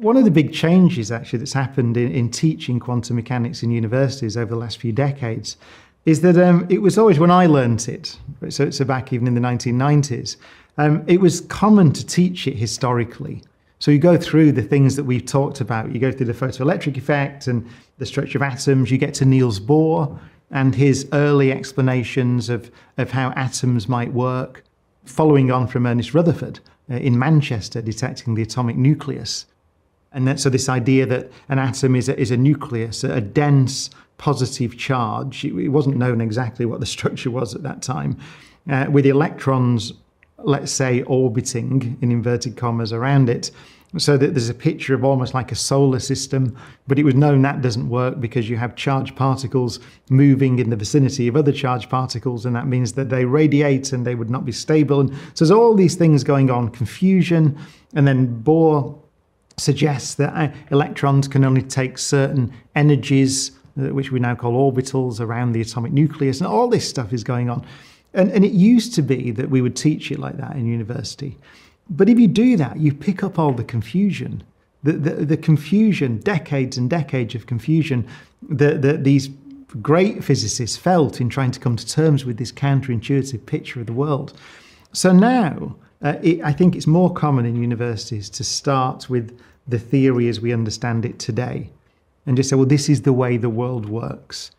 One of the big changes actually that's happened in teaching quantum mechanics in universities over the last few decades is that it was always, when I learnt it, so back even in the 1990s, it was common to teach it historically. So you go through the things that we've talked about, you go through the photoelectric effect and the structure of atoms, you get to Niels Bohr and his early explanations of how atoms might work, following on from Ernest Rutherford in Manchester detecting the atomic nucleus. And that, so this idea that an atom is a nucleus, a dense positive charge, it wasn't known exactly what the structure was at that time, with electrons, let's say, orbiting in inverted commas around it, so that there's a picture of almost like a solar system, but it was known that doesn't work because you have charged particles moving in the vicinity of other charged particles, and that means that they radiate and they would not be stable. And so there's all these things going on, confusion, and then Bohr suggests that electrons can only take certain energies, which we now call orbitals, around the atomic nucleus, and all this stuff is going on. And it used to be that we would teach it like that in university. But if you do that, you pick up all the confusion, the confusion, decades and decades of confusion that these great physicists felt in trying to come to terms with this counterintuitive picture of the world. So now, I think it's more common in universities to start with the theory as we understand it today and just say, well, this is the way the world works.